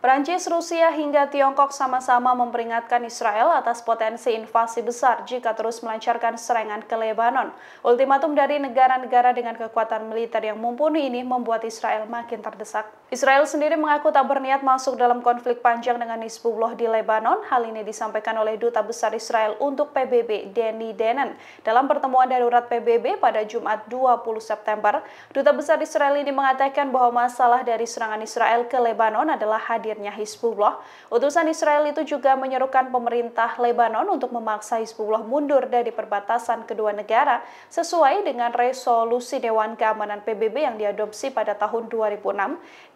Prancis, Rusia, hingga Tiongkok sama-sama memperingatkan Israel atas potensi invasi besar jika terus melancarkan serangan ke Lebanon. Ultimatum dari negara-negara dengan kekuatan militer yang mumpuni ini membuat Israel makin terdesak. Israel sendiri mengaku tak berniat masuk dalam konflik panjang dengan Hizbullah di Lebanon. Hal ini disampaikan oleh Duta Besar Israel untuk PBB, Danny Danon. Dalam pertemuan darurat PBB pada Jumat 20 September, Duta Besar Israel ini mengatakan bahwa masalah dari serangan Israel ke Lebanon adalah hadirnya Hizbullah. Utusan Israel itu juga menyerukan pemerintah Lebanon untuk memaksa Hizbullah mundur dari perbatasan kedua negara sesuai dengan resolusi Dewan Keamanan PBB yang diadopsi pada tahun 2006.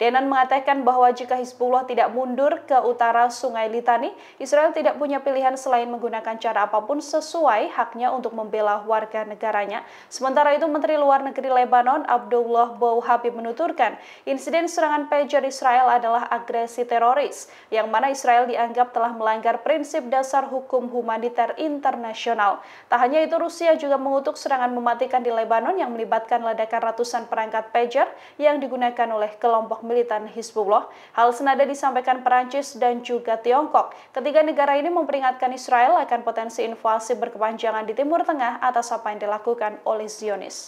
Danon mengatakan bahwa jika Hizbullah tidak mundur ke utara Sungai Litani, Israel tidak punya pilihan selain menggunakan cara apapun sesuai haknya untuk membela warga negaranya. Sementara itu, Menteri Luar Negeri Lebanon Abdallah Bou Habib menuturkan, insiden serangan pager Israel adalah agresi teroris, yang mana Israel dianggap telah melanggar prinsip dasar hukum humaniter internasional. Tak hanya itu, Rusia juga mengutuk serangan mematikan di Lebanon yang melibatkan ledakan ratusan perangkat pager yang digunakan oleh kelompok militan Hizbullah. Hal senada disampaikan Prancis dan juga Tiongkok. Ketiga negara ini memperingatkan Israel akan potensi invasi berkepanjangan di Timur Tengah atas apa yang dilakukan oleh Zionis.